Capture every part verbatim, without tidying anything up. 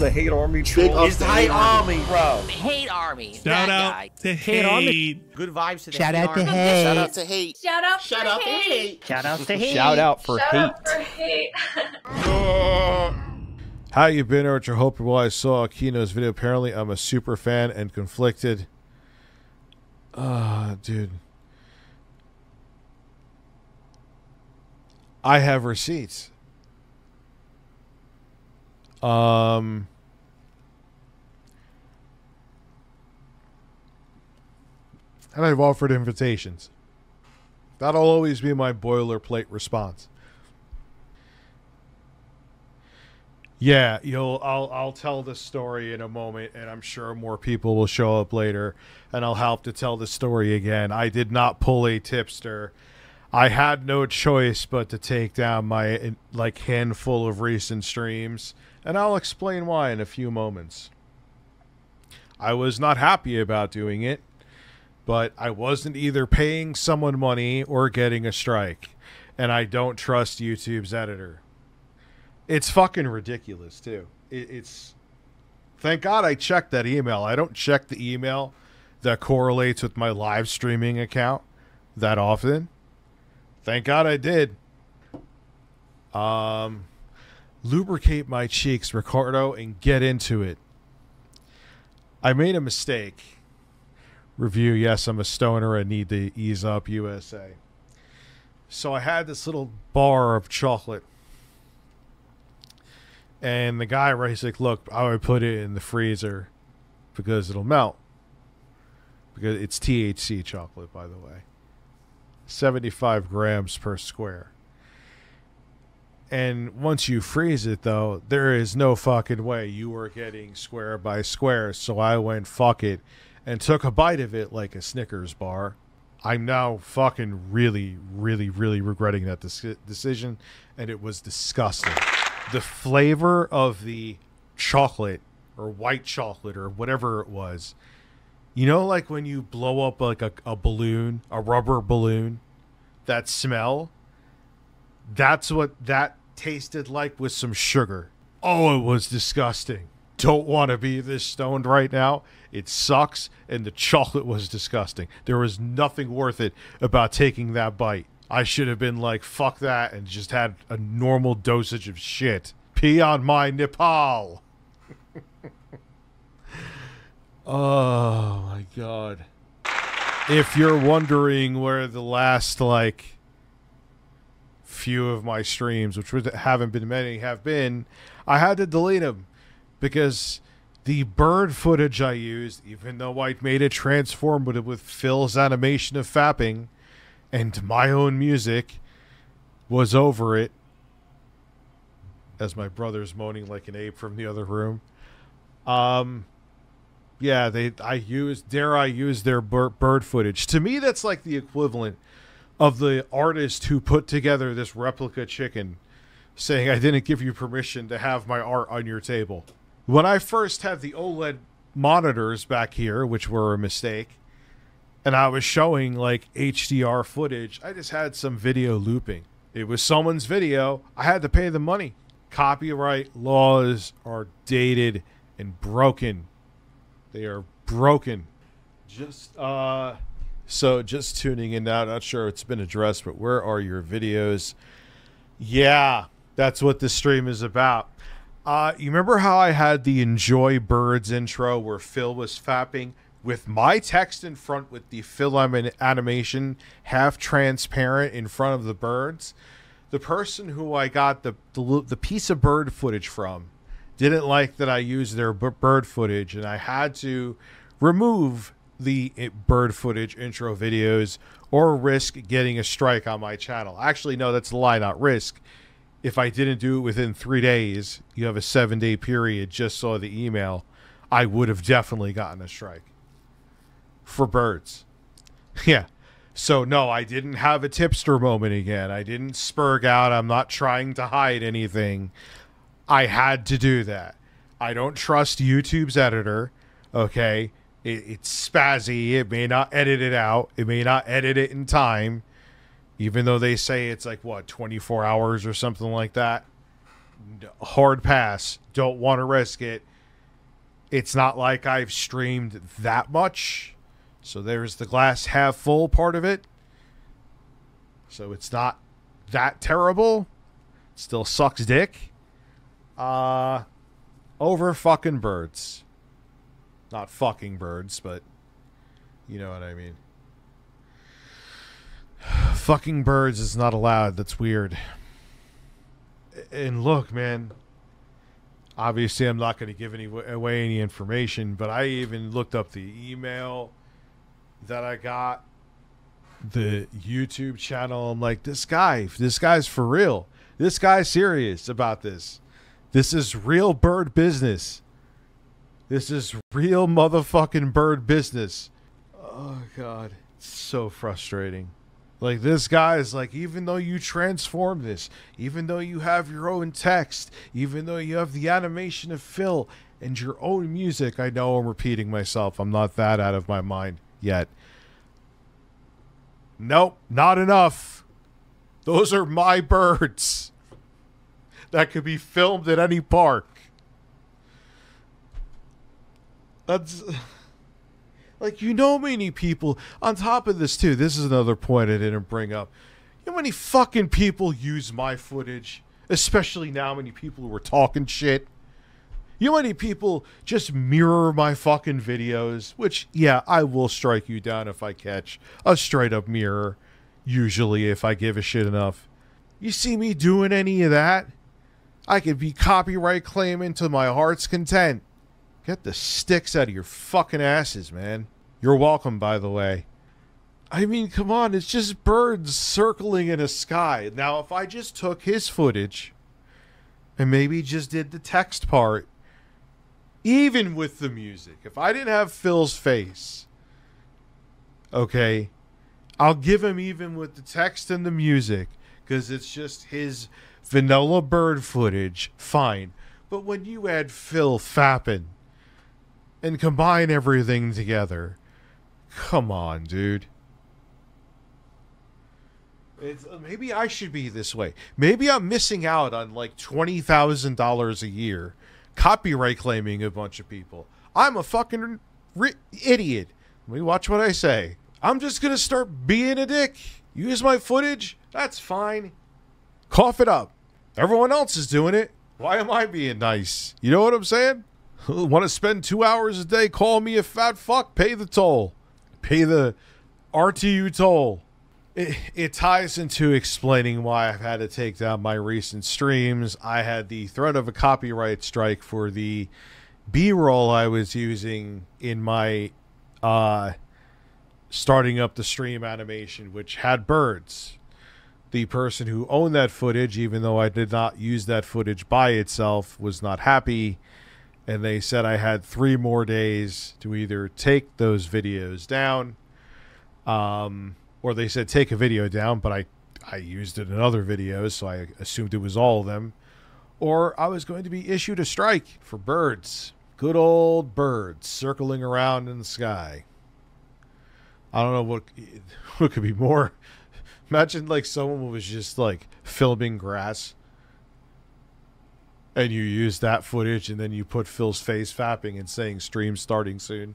the Hate Army troll. It's the Hate Army, bro. Hate Army. Shout out to Hate. Good vibes to the Hate Army. Shout out to Hate. Shout out to Hate. Shout out to Hate. Shout out for Hate. How you been, Archer? Hope well. I saw Kino's video. Apparently, I'm a super fan and conflicted. Ah, uh, dude. I have receipts. Um. And I've offered invitations. That'll always be my boilerplate response. Yeah, you'll. I'll. I'll tell this story in a moment, and I'm sure more people will show up later, and I'll have to tell the story again. I did not pull a tipster. I had no choice but to take down my like handful of recent streams, and I'll explain why in a few moments. I was not happy about doing it, but I wasn't either paying someone money or getting a strike, and I don't trust YouTube's editor. It's fucking ridiculous, too. It, it's... Thank God I checked that email. I don't check the email that correlates with my live streaming account that often. Thank God I did. Um, lubricate my cheeks, Ricardo, and get into it. I made a mistake. Review, yes, I'm a stoner. I need to ease up, U S A. So I had this little bar of chocolate. And the guy, right, he's like, look, I would put it in the freezer because it'll melt. Because it's T H C chocolate, by the way. seventy-five grams per square. And once you freeze it, though, there is no fucking way you were getting square by square. So I went, fuck it, and took a bite of it like a Snickers bar. I'm now fucking really, really, really regretting that decision. And it was disgusting. The flavor of the chocolate or white chocolate or whatever it was, you know, like when you blow up like a, a balloon, a rubber balloon, that smell, that's what that tasted like with some sugar. Oh, it was disgusting. Don't want to be this stoned right now. It sucks. And the chocolate was disgusting. There was nothing worth it about taking that bite. I should have been like, fuck that, and just had a normal dosage of shit. Pee on my Nepal. Oh, my God. If you're wondering where the last, like, few of my streams, which haven't been many, have been, I had to delete them because the bird footage I used, even though I made it transformative with Phil's animation of fapping, and my own music was over it, as my brother's moaning like an ape from the other room. Um, yeah, they. I use. Dare I use their bird footage? To me, that's like the equivalent of the artist who put together this replica chicken, saying, "I didn't give you permission to have my art on your table." When I first had the OLED monitors back here, which were a mistake, and I was showing like H D R footage, I just had some video looping. It was someone's video. I had to pay the money. Copyright laws are dated and broken. They are broken. Just uh so just tuning in now, not sure it's been addressed, but where are your videos? Yeah, that's what this stream is about. Uh you remember how I had the Enjoy Birds intro where Phil was fapping? With my text in front with the film animation half transparent in front of the birds, the person who I got the, the, the piece of bird footage from didn't like that I used their bird footage, and I had to remove the bird footage intro videos or risk getting a strike on my channel. Actually, no, that's a lie, not risk. If I didn't do it within three days, you have a seven-day period, just saw the email, I would have definitely gotten a strike. For birds. Yeah. So no, I didn't have a tipster moment again. I didn't spurg out. I'm not trying to hide anything. I had to do that. I don't trust YouTube's editor. Okay. It, it's spazzy. It may not edit it out. It may not edit it in time. Even though they say it's like, what, twenty-four hours or something like that. Hard pass. Don't want to risk it. It's not like I've streamed that much. So there's the glass half full part of it. So it's not that terrible. Still sucks dick. Uh, over fucking birds. Not fucking birds, but you know what I mean. Fucking birds is not allowed. That's weird. And look, man, obviously I'm not going to give any away any information, but I even looked up the email that I got, the YouTube channel. I'm like, this guy, this guy's for real. This guy's serious about this. This is real bird business. This is real motherfucking bird business. Oh, God. It's so frustrating. Like, this guy is like, even though you transform this, even though you have your own text, even though you have the animation of Phil and your own music, I know I'm repeating myself. I'm not that out of my mind yet. Nope, not enough. Those are my birds. That could be filmed at any park. That's... Like, you know, many people on top of this too. This is another point I didn't bring up. You know, many fucking people use my footage, especially now. Many people who are talking shit. You know, many people just mirror my fucking videos. Which, yeah, I will strike you down if I catch a straight up mirror. Usually, if I give a shit enough. You see me doing any of that, I could be copyright claiming to my heart's content. Get the sticks out of your fucking asses, man. You're welcome, by the way. I mean, come on, it's just birds circling in a sky. Now, if I just took his footage and maybe just did the text part, even with the music, if I didn't have Phil's face, okay, I'll give him even with the text and the music because it's just his vanilla bird footage, fine. But when you add Phil fapping and combine everything together. Come on, dude. It's, uh, maybe I should be this way. Maybe I'm missing out on like twenty thousand dollars a year. Copyright claiming a bunch of people. I'm a fucking ri idiot. Let me watch what I say. I'm just going to start being a dick. Use my footage. That's fine. Cough it up. Everyone else is doing it. Why am I being nice? You know what I'm saying? Want to spend two hours a day? Call me a fat fuck. Pay the toll. Pay the R T U toll. It, it ties into explaining why I've had to take down my recent streams. I had the threat of a copyright strike for the B-roll I was using in my uh, starting up the stream animation, which had birds. The person who owned that footage, even though I did not use that footage by itself, was not happy. And they said I had three more days to either take those videos down, um, or they said take a video down, but I, I used it in other videos, so I assumed it was all of them. Or I was going to be issued a strike for birds. Good old birds circling around in the sky. I don't know what, what could be more. Imagine like someone was just like filming grass. And you use that footage and then you put Phil's face fapping and saying stream starting soon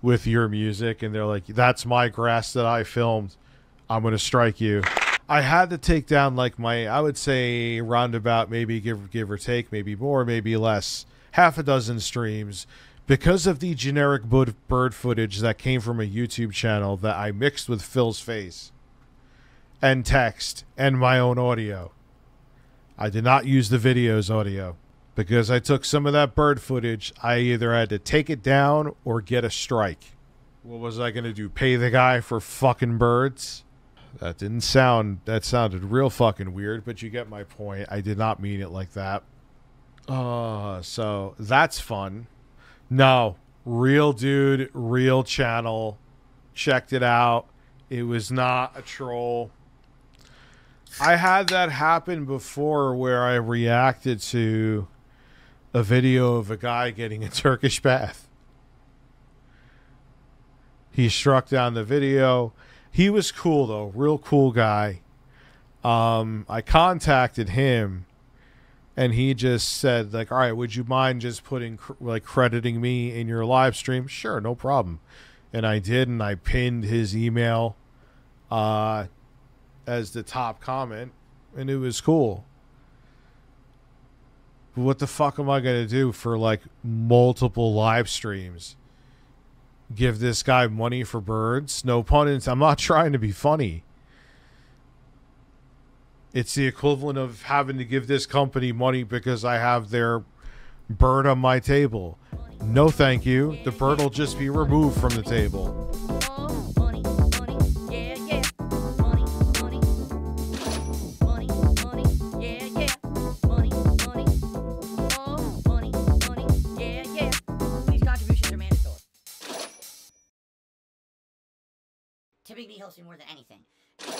with your music. And they're like, that's my grass that I filmed. I'm going to strike you. I had to take down like my, I would say roundabout, maybe give, give or take, maybe more, maybe less, half a dozen streams because of the generic bird footage that came from a YouTube channel that I mixed with Phil's face and text and my own audio. I did not use the video's audio because I took some of that bird footage. I either had to take it down or get a strike. What was I going to do? Pay the guy for fucking birds? That didn't sound, that sounded real fucking weird, but you get my point. I did not mean it like that. Uh, so that's fun. No, real dude, real channel. Checked it out. It was not a troll. I had that happen before where I reacted to a video of a guy getting a Turkish bath. He struck down the video. He was cool, though. Real cool guy. Um, I contacted him And he just said, like, all right, would you mind just putting, like, crediting me in your live stream? Sure, no problem. And I did, and I pinned his email uh, as the top comment, and it was cool. But what the fuck am I going to do for, like, multiple live streams? Give this guy money for birds? No pun intended. I'm not trying to be funny. It's the equivalent of having to give this company money because I have their bird on my table. No, thank you. The bird will just be removed from the table. Typically helps me more than anything.